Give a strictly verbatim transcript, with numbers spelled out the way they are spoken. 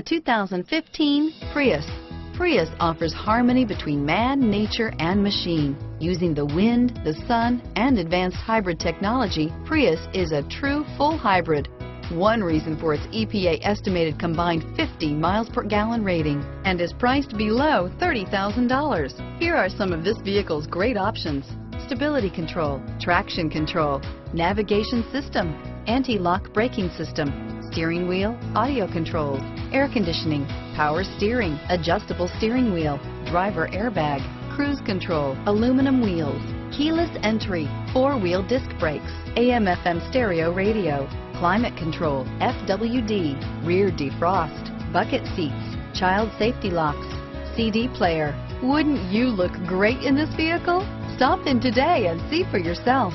The two thousand fifteen Prius. Prius offers harmony between man, nature, and machine. Using the wind, the sun, and advanced hybrid technology, Prius is a true full hybrid. One reason for its E P A estimated combined fifty miles per gallon rating, and is priced below thirty thousand dollars. Here are some of this vehicle's great options: stability control, traction control, navigation system, anti-lock braking system, steering wheel audio controls, air conditioning, power steering, adjustable steering wheel, driver airbag, cruise control, aluminum wheels, keyless entry, four-wheel disc brakes, A M F M stereo radio, climate control, F W D, rear defrost, bucket seats, child safety locks, C D player. Wouldn't you look great in this vehicle? Stop in today and see for yourself.